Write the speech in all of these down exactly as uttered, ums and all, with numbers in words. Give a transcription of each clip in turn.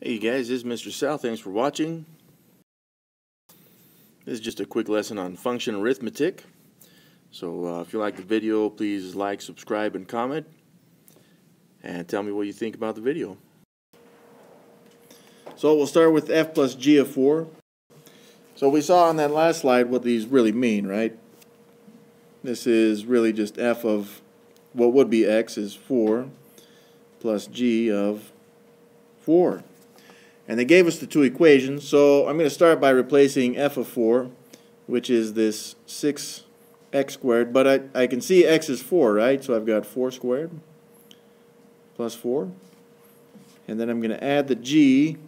Hey guys, this is Mister Sal. Thanks for watching. This is just a quick lesson on function arithmetic. So uh, if you like the video, please like, subscribe, and comment. And tell me what you think about the video. So we'll start with f plus g of four. So we saw on that last slide what these really mean, right? This is really just f of what would be x is four plus g of four. And they gave us the two equations, so I'm going to start by replacing f of four, which is this six x squared, but I, I can see x is four, right? So I've got four squared plus four. And then I'm going to add the g,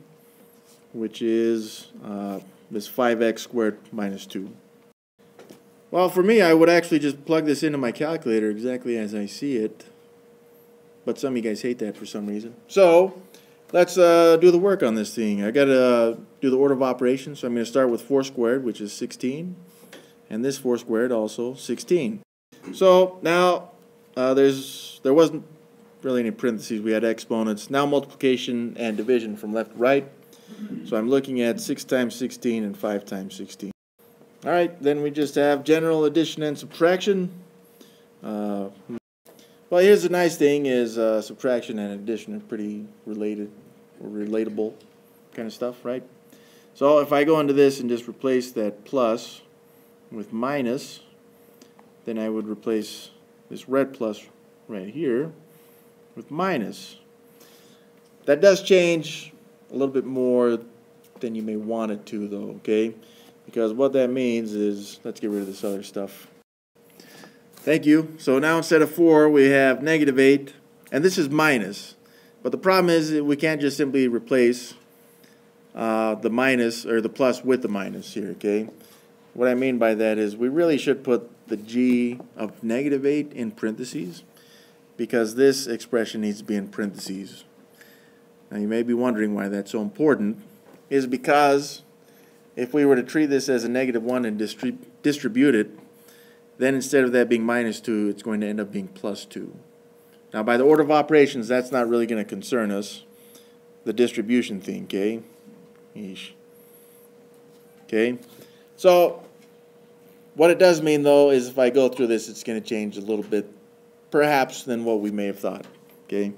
which is uh, this five x squared minus two. Well, for me, I would actually just plug this into my calculator exactly as I see it, but some of you guys hate that for some reason. So let's uh, do the work on this thing. I got to uh, do the order of operations, so I'm going to start with four squared, which is sixteen, and this four squared also sixteen. So now uh, there's there wasn't really any parentheses. We had exponents. Now multiplication and division from left to right. So I'm looking at six times sixteen and five times sixteen. All right, then we just have general addition and subtraction. Uh, Well, here's the nice thing is uh, subtraction and addition are pretty related, or relatable kind of stuff, right? So if I go into this and just replace that plus with minus, then I would replace this red plus right here with minus. That does change a little bit more than you may want it to, though, okay? Because what that means is, let's get rid of this other stuff. Thank you. So now instead of four, we have negative eight, and this is minus. But the problem is we can't just simply replace uh, the minus or the plus with the minus here, okay? What I mean by that is we really should put the g of negative eight in parentheses because this expression needs to be in parentheses. Now you may be wondering why that's so important. Is because if we were to treat this as a negative one and distrib distribute it, then instead of that being minus two, it's going to end up being plus two. Now, by the order of operations, that's not really going to concern us, the distribution thing, okay? Yeesh. Okay? So what it does mean, though, is if I go through this, it's going to change a little bit, perhaps, than what we may have thought, okay?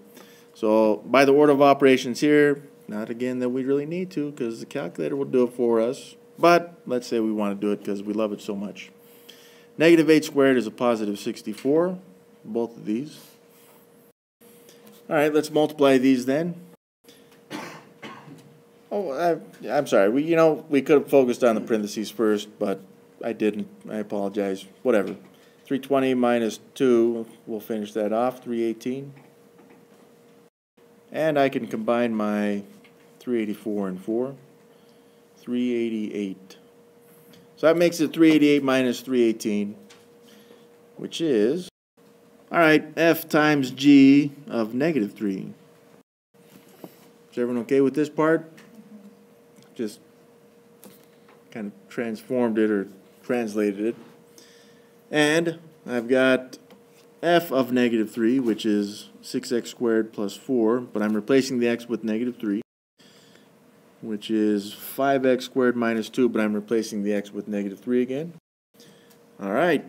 So by the order of operations here, not again that we really need to because the calculator will do it for us, but let's say we want to do it because we love it so much. Negative eight squared is a positive sixty-four, both of these. All right, let's multiply these then. Oh, I, I'm sorry. We, you know, we could have focused on the parentheses first, but I didn't. I apologize. Whatever. three hundred twenty minus two, we'll finish that off, three hundred eighteen. And I can combine my three hundred eighty-four and four, three hundred eighty-eight. So that makes it three hundred eighty-eight minus three hundred eighteen, which is, all right, f times g of negative three. Is everyone okay with this part? Just kind of transformed it or translated it. And I've got f of negative three, which is six x squared plus four, but I'm replacing the x with negative three. Which is five x squared minus two, but I'm replacing the x with negative three again. All right,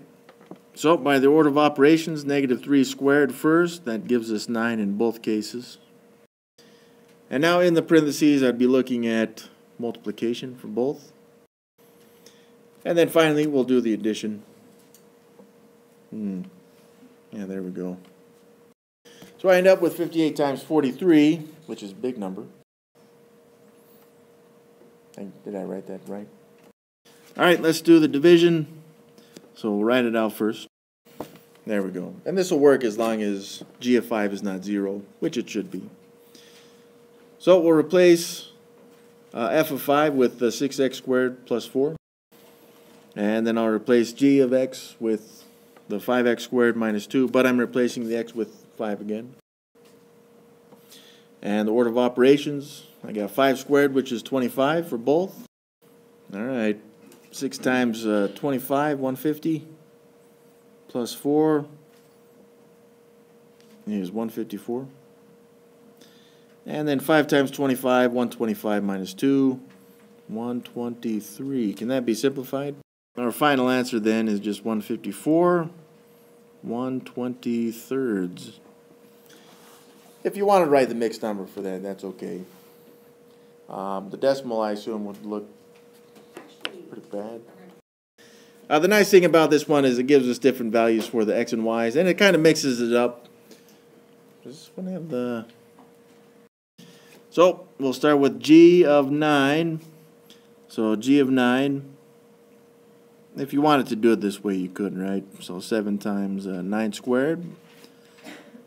so by the order of operations, negative three squared first. That gives us nine in both cases. And now in the parentheses, I'd be looking at multiplication for both. And then finally, we'll do the addition. Hmm. Yeah, there we go. So I end up with fifty-eight times forty-three, which is a big number. Did I write that right? All right, let's do the division. So we'll write it out first. There we go. And this will work as long as g of five is not zero, which it should be. So we'll replace uh, f of five with the six x squared plus four. And then I'll replace g of x with the five x squared minus two, but I'm replacing the x with five again. And the order of operations, I got five squared, which is twenty-five for both. All right, six times uh, twenty-five, one hundred fifty, plus four is one hundred fifty-four. And then five times twenty-five, one twenty-five minus two, one twenty-three. Can that be simplified? Our final answer then is just one fifty-four, one twenty-thirds. If you want to write the mixed number for that, that's okay. Um, the decimal, I assume, would look pretty bad. Uh, the nice thing about this one is it gives us different values for the x and y's, and it kind of mixes it up. Does this one have the... So we'll start with g of nine. So g of nine. If you wanted to do it this way, you could, right? So seven times uh, nine squared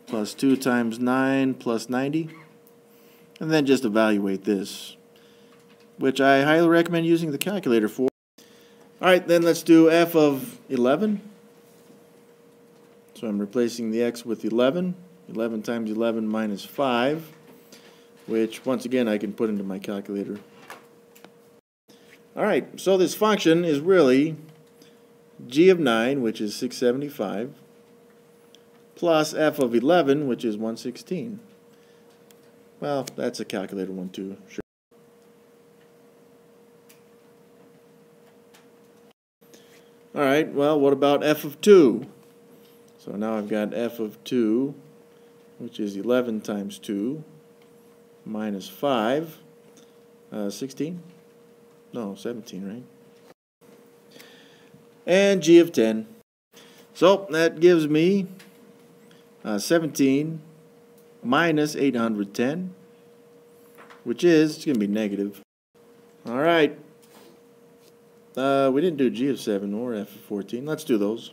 plus two times nine plus ninety. And then just evaluate this, which I highly recommend using the calculator for. All right, then let's do f of eleven. So I'm replacing the x with eleven. eleven times eleven minus five, which, once again, I can put into my calculator. All right, so this function is really g of nine, which is six seventy-five, plus f of eleven, which is one sixteen. Well, that's a calculator one, too. Sure. All right, well, what about f of two? So now I've got f of two, which is eleven times two, minus five, uh, sixteen? No, seventeen, right? And g of ten. So that gives me uh, seventeen minus eight hundred ten, which is, it's going to be negative. All right. Uh, we didn't do g of seven or f of fourteen. Let's do those.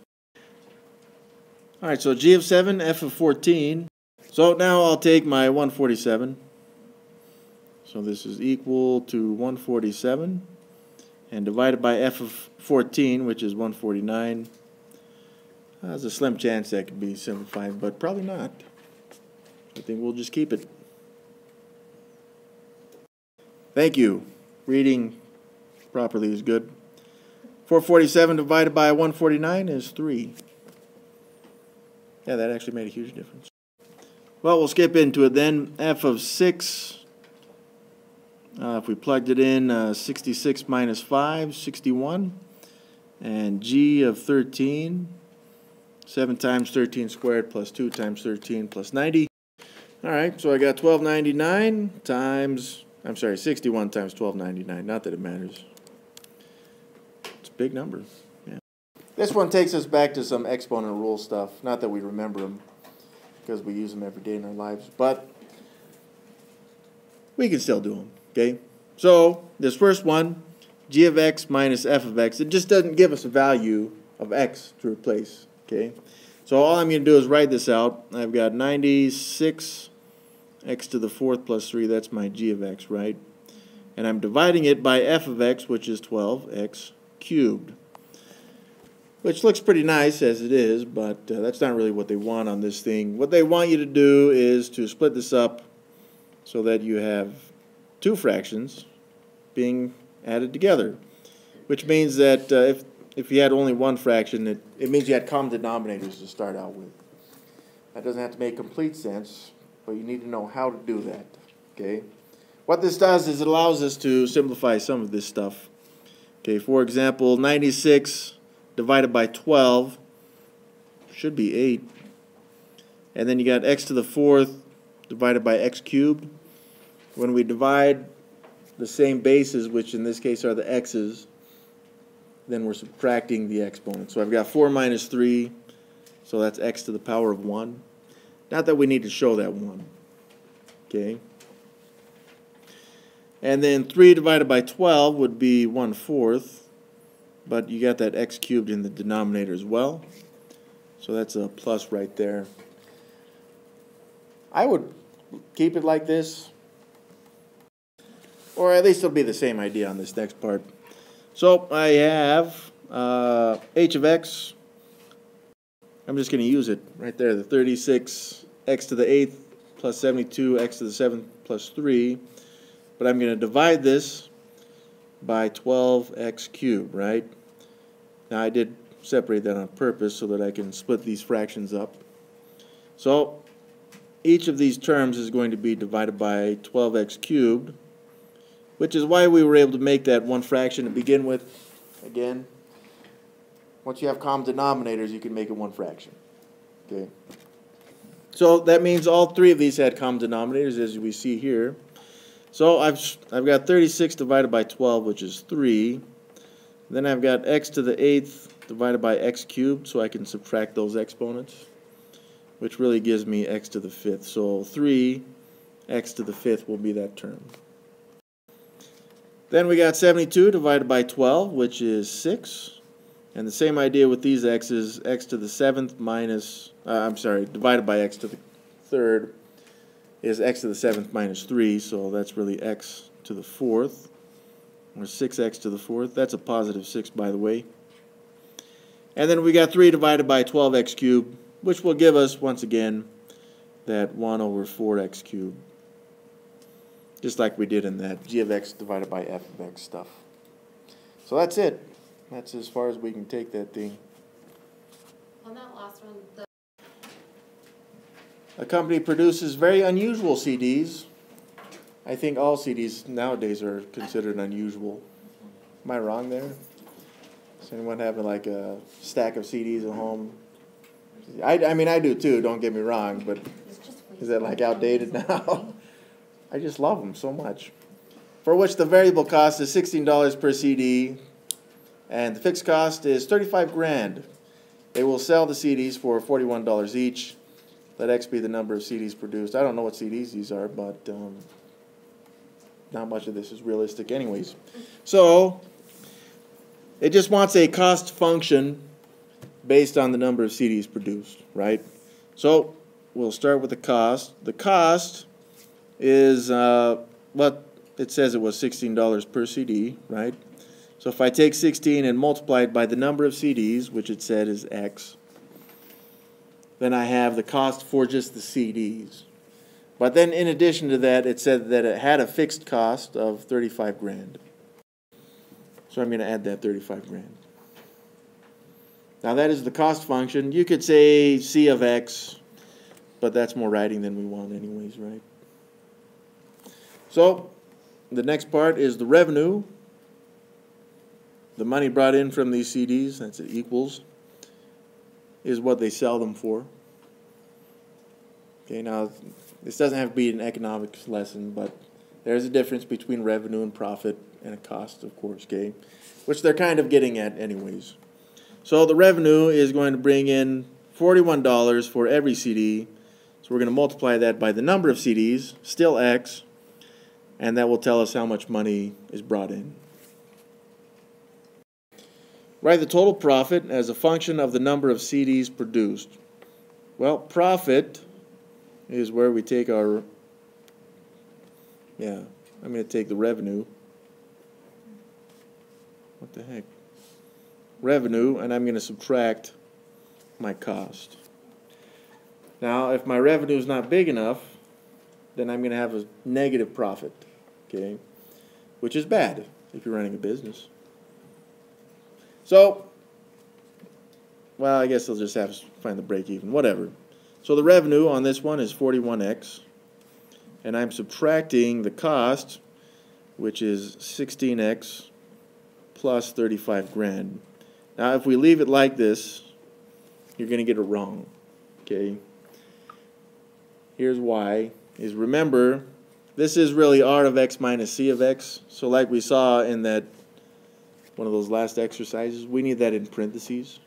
All right, so g of seven, f of fourteen. So now I'll take my one forty-seven. So this is equal to one forty-seven and divided by f of fourteen, which is one forty-nine. Uh, there's a slim chance that could be simplified, but probably not. I think we'll just keep it. Thank you. Reading properly is good. four forty-seven divided by one forty-nine is three. Yeah, that actually made a huge difference. Well, we'll skip into it then. F of six. Uh, if we plugged it in, uh, sixty-six minus five, sixty-one. And g of thirteen, seven times thirteen squared plus two times thirteen plus ninety. All right, so I got twelve ninety-nine times, I'm sorry, sixty-one times twelve ninety-nine. Not that it matters. It's a big number. Yeah. This one takes us back to some exponent rule stuff. Not that we remember them, because we use them every day in our lives, but we can still do them. Okay, so this first one, g of x minus f of x, it just doesn't give us a value of x to replace, okay? So all I'm going to do is write this out. I've got ninety-six x to the fourth plus three, that's my g of x, right? And I'm dividing it by f of x, which is twelve x cubed, which looks pretty nice as it is, but uh, that's not really what they want on this thing. What they want you to do is to split this up so that you have two fractions being added together, which means that uh, if, if you had only one fraction, it, it means you had common denominators to start out with. That doesn't have to make complete sense, but you need to know how to do that. Okay? What this does is it allows us to simplify some of this stuff. Okay, for example, ninety-six divided by twelve should be eight. And then you got x to the fourth divided by x cubed. When we divide the same bases, which in this case are the x's, then we're subtracting the exponent. So I've got four minus three, so that's x to the power of one. Not that we need to show that one. Okay. And then three divided by twelve would be one fourth, but you got that x cubed in the denominator as well. So that's a plus right there. I would keep it like this. Or at least it'll be the same idea on this next part. So I have uh, h of x. I'm just going to use it right there. The thirty-six x to the eighth plus seventy-two x to the seventh plus three. But I'm going to divide this by twelve x cubed, right? Now I did separate that on purpose so that I can split these fractions up. So each of these terms is going to be divided by twelve x cubed, which is why we were able to make that one fraction to begin with. Again, once you have common denominators, you can make it one fraction. Okay. So that means all three of these had common denominators, as we see here. So I've, I've got thirty-six divided by twelve, which is three. Then I've got x to the eighth divided by x cubed, so I can subtract those exponents, which really gives me x to the fifth. So three x to the fifth will be that term. Then we got seventy-two divided by twelve, which is six. And the same idea with these x's, x to the seventh minus, uh, I'm sorry, divided by x to the third is x to the seventh minus three, so that's really x to the fourth, or six x to the fourth. That's a positive six, by the way. And then we got three divided by twelve x cubed, which will give us, once again, that one over four x cubed, just like we did in that g of x divided by f of x stuff. So that's it. That's as far as we can take that thing. On that last one, the a company produces very unusual C Ds. I think all C Ds nowadays are considered unusual. Am I wrong there? Does anyone have like a stack of C Ds at home? I, I mean, I do too, don't get me wrong, but is that like outdated now? I just love them so much. For which the variable cost is sixteen dollars per C D. And the fixed cost is thirty-five grand. They will sell the C Ds for forty-one dollars each. Let X be the number of C Ds produced. I don't know what C Ds these are, but um, not much of this is realistic anyways. So it just wants a cost function based on the number of C Ds produced, right? So we'll start with the cost. The cost is uh, what it says. It was sixteen dollars per C D, right? So if I take sixteen and multiply it by the number of C Ds, which it said is X, then I have the cost for just the C Ds. But then in addition to that, it said that it had a fixed cost of thirty-five grand. So I'm going to add that thirty-five grand. Now that is the cost function. You could say C of X, but that's more writing than we want anyways, right? So the next part is the revenue. The money brought in from these C Ds, that's it, equals, is what they sell them for. Okay, now this doesn't have to be an economics lesson, but there's a difference between revenue and profit and a cost, of course, okay, which they're kind of getting at anyways. So the revenue is going to bring in forty-one dollars for every C D. So we're going to multiply that by the number of C Ds, still X, and that will tell us how much money is brought in. Write the total profit as a function of the number of C Ds produced. Well, profit is where we take our, yeah, I'm going to take the revenue. What the heck? Revenue, and I'm going to subtract my cost. Now, if my revenue is not big enough, then I'm going to have a negative profit, okay, which is bad if you're running a business. So, well, I guess they'll just have to find the break even, whatever. So the revenue on this one is forty-one x, and I'm subtracting the cost, which is sixteen x plus thirty-five grand. Now, if we leave it like this, you're going to get it wrong, okay? Here's why, is remember, this is really R of X minus C of X, so like we saw in that one of those last exercises, we need that in parentheses,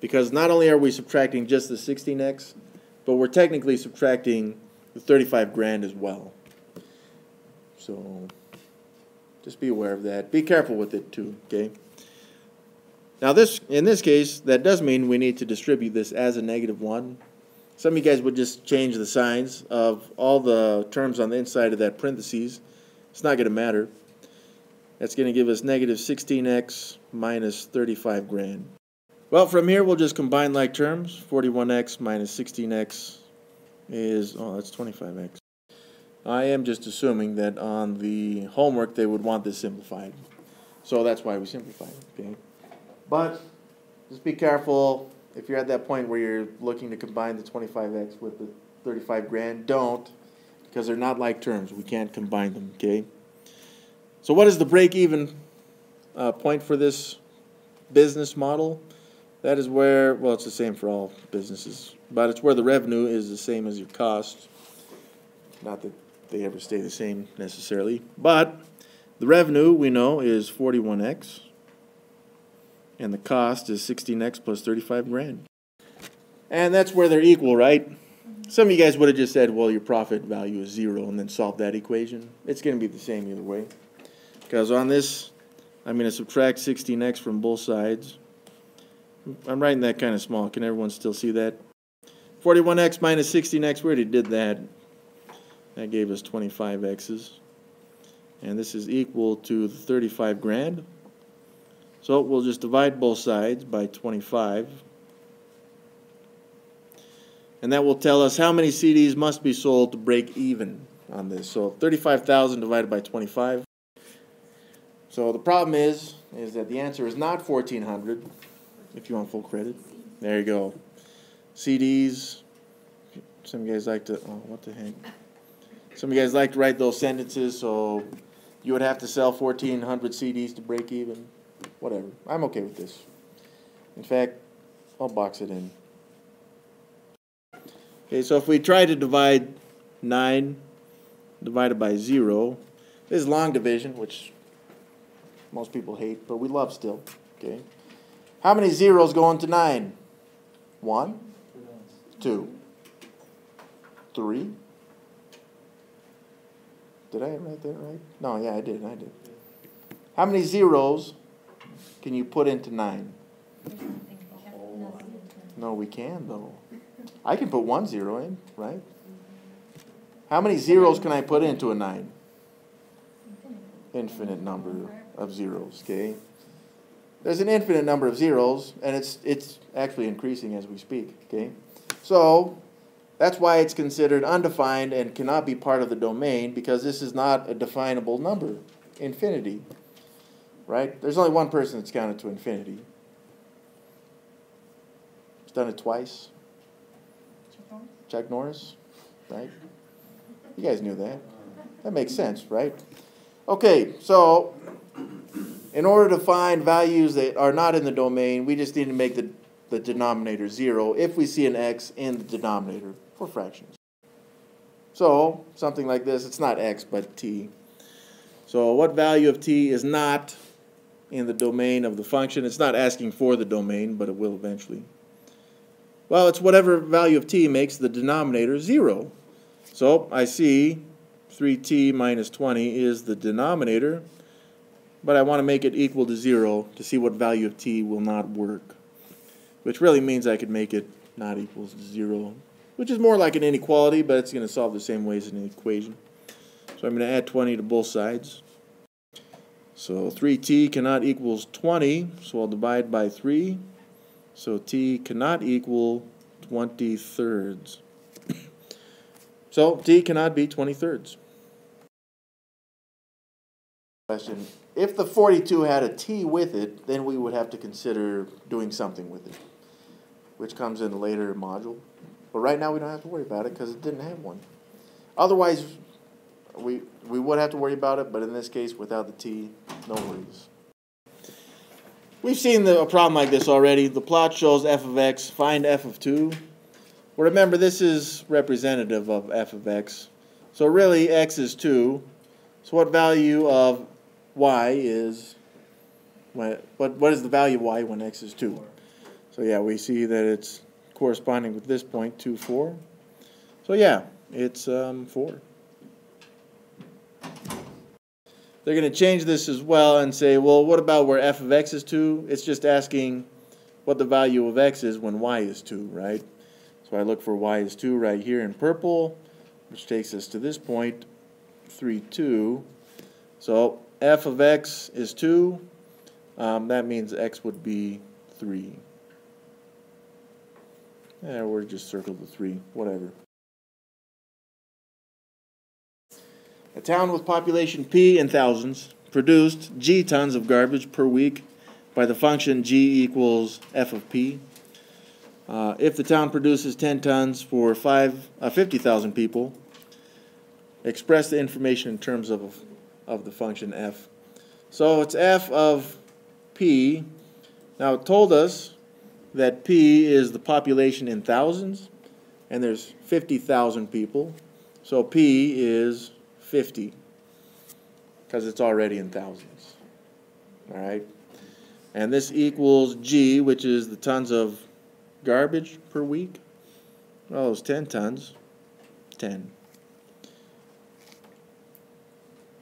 because not only are we subtracting just the sixteen x, but we're technically subtracting the thirty-five grand as well. So just be aware of that. Be careful with it too, okay? Now this, in this case, that does mean we need to distribute this as a negative one. Some of you guys would just change the signs of all the terms on the inside of that parentheses. It's not going to matter. That's going to give us negative sixteen x minus thirty-five grand. Well, from here we'll just combine like terms. forty-one x minus sixteen x is, oh, that's twenty-five x. I am just assuming that on the homework they would want this simplified. So that's why we simplified, okay? But just be careful if you're at that point where you're looking to combine the twenty-five x with the thirty-five grand, don't, because they're not like terms. We can't combine them, okay? So what is the break-even uh, point for this business model? That is where, well, it's the same for all businesses, but it's where the revenue is the same as your cost. Not that they ever stay the same necessarily, but the revenue, we know, is forty-one x, and the cost is sixteen x plus thirty-five grand. And that's where they're equal, right? Some of you guys would have just said, well, your profit value is zero, and then solve that equation. It's going to be the same either way. Because on this, I'm going to subtract sixteen x from both sides. I'm writing that kind of small. Can everyone still see that? forty-one x minus sixteen x, we already did that. That gave us twenty-five x's. And this is equal to the thirty-five grand. So we'll just divide both sides by twenty-five. And that will tell us how many C Ds must be sold to break even on this. So thirty-five thousand divided by twenty-five. So the problem is, is that the answer is not fourteen hundred, if you want full credit. There you go. C Ds. Some of you guys like to, oh, what the heck. Some of you guys like to write those sentences, so you would have to sell fourteen hundred C Ds to break even. Whatever. I'm okay with this. In fact, I'll box it in. Okay, so if we try to divide nine divided by zero, this is long division, which most people hate, but we love still. Okay, how many zeros go into nine? One, two, three. Did I write that right? No, yeah, I did. I did. How many zeros can you put into nine? No, we can though. I can put one zero in, right? How many zeros can I put into a nine? Infinite number of zeros, okay? There's an infinite number of zeros, and it's, it's actually increasing as we speak, okay? So that's why it's considered undefined and cannot be part of the domain, because this is not a definable number, infinity, right? There's only one person that's counted to infinity. It's done it twice. Chuck Norris, right? You guys knew that. That makes sense, right? Okay, so in order to find values that are not in the domain, we just need to make the, the denominator zero if we see an x in the denominator for fractions. So something like this, it's not x, but t. So what value of t is not in the domain of the function? It's not asking for the domain, but it will eventually. Well, it's whatever value of t makes the denominator zero. So I see three t minus twenty is the denominator, but I want to make it equal to zero to see what value of t will not work, which really means I could make it not equals to zero, which is more like an inequality, but it's going to solve the same way as an equation. So I'm going to add twenty to both sides. So three t cannot equals twenty, so I'll divide by three. So t cannot equal twenty thirds. So t cannot be twenty thirds. Question. If the forty-two had a t with it, then we would have to consider doing something with it, which comes in a later module. But right now we don't have to worry about it because it didn't have one. Otherwise, we, we would have to worry about it, but in this case, without the t, no worries. We've seen the, a problem like this already. The plot shows f of x, find f of two. Well, remember, this is representative of f of x. So really, x is two. So what value of y is, when, what, what is the value of y when x is two? So yeah, we see that it's corresponding with this point, two, four. So yeah, it's um, four. They're going to change this as well and say, well, what about where f of x is two? It's just asking what the value of x is when y is two, right? So I look for y is two right here in purple, which takes us to this point, three, two. So f of x is two. Um, that means x would be three. Yeah, we're just circled the three, whatever. A town with population P in thousands produced G tons of garbage per week by the function G equals F of P. Uh, if the town produces ten tons for five, uh, fifty thousand people, express the information in terms of, of the function f. So it's f of p. Now it told us that p is the population in thousands, and there's fifty thousand people. So p is fifty, because it's already in thousands. All right? And this equals g, which is the tons of garbage per week. Well, it's ten tons. ten.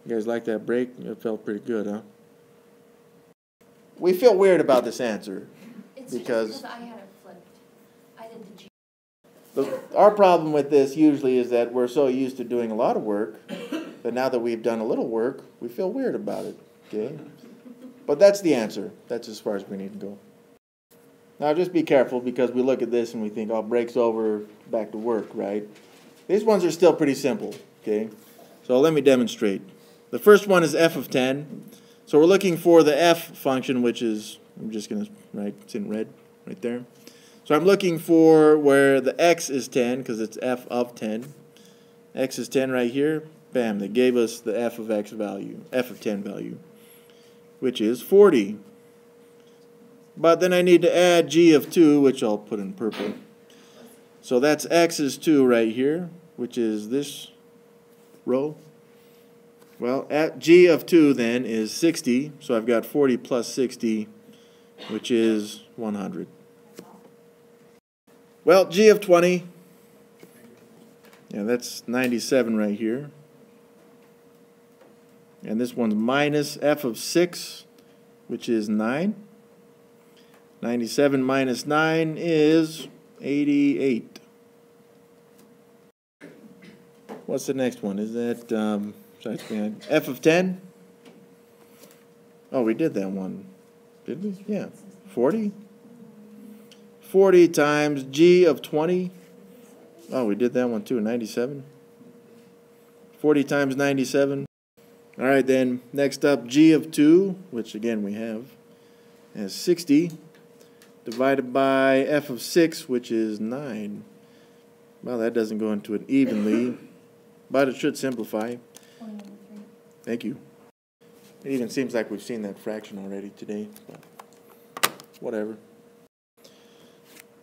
You guys like that break? It felt pretty good, huh? We feel weird about this answer. It's because, because I had it flipped. I did the G. The, our problem with this usually is that we're so used to doing a lot of work that now that we've done a little work, we feel weird about it. Okay? But that's the answer. That's as far as we need to go. Now just be careful, because we look at this and we think, oh, break's over, back to work, right? These ones are still pretty simple, okay? So let me demonstrate. The first one is f of ten. So we're looking for the f function, which is, I'm just going to write, it's in red right there. So I'm looking for where the x is ten, because it's f of ten. X is ten right here. Bam, they gave us the f of x value, f of ten value, which is forty. But then I need to add g of two, which I'll put in purple. So that's x is two right here, which is this row. Well, at g of two then is sixty, so I've got forty plus sixty, which is one hundred. Well, g of twenty, yeah, that's ninety-seven right here. And this one's minus f of six, which is nine. ninety-seven minus nine is eighty-eight. What's the next one? Is that um, f of ten? Oh, we did that one, did we? Yeah, forty. forty times g of twenty. Oh, we did that one too, ninety-seven. forty times ninety-seven. All right, then, next up, g of two, which again we have, as sixty. Divided by f of six, which is nine. Well, that doesn't go into it evenly, but it should simplify. Thank you. It even seems like we've seen that fraction already today, but whatever.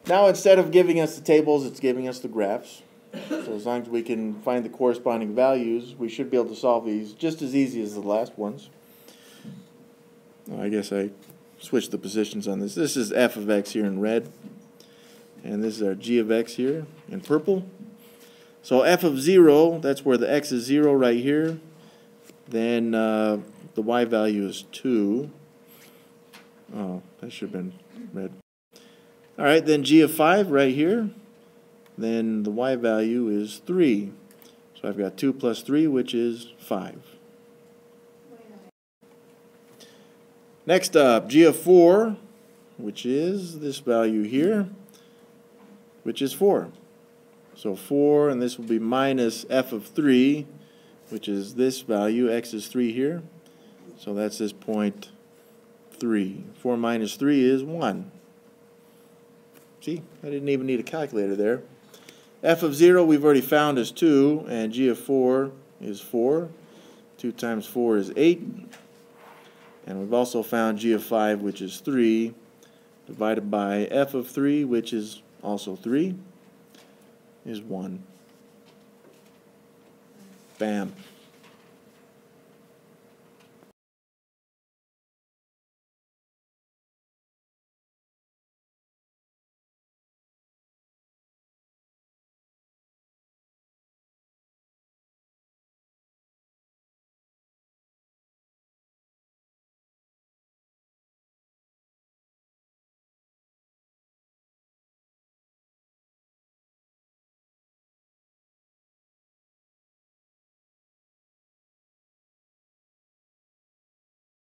Now, instead of giving us the tables, it's giving us the graphs. So as long as we can find the corresponding values, we should be able to solve these just as easy as the last ones. Well, I guess I switch the positions on this. This is f of x here in red, and this is our g of x here in purple. So f of zero, that's where the x is zero right here. Then uh, the y value is two. Oh, that should have been red. All right, then g of five right here. Then the y value is three. So I've got two plus three, which is five. Next up, g of four, which is this value here, which is four. So four, and this will be minus f of three, which is this value. X is three here. So that's this point three. four minus three is one. See, I didn't even need a calculator there. F of zero we've already found is two, and g of four is four. two times four is eight. And we've also found g of five, which is three, divided by f of three, which is also three, is one. Bam.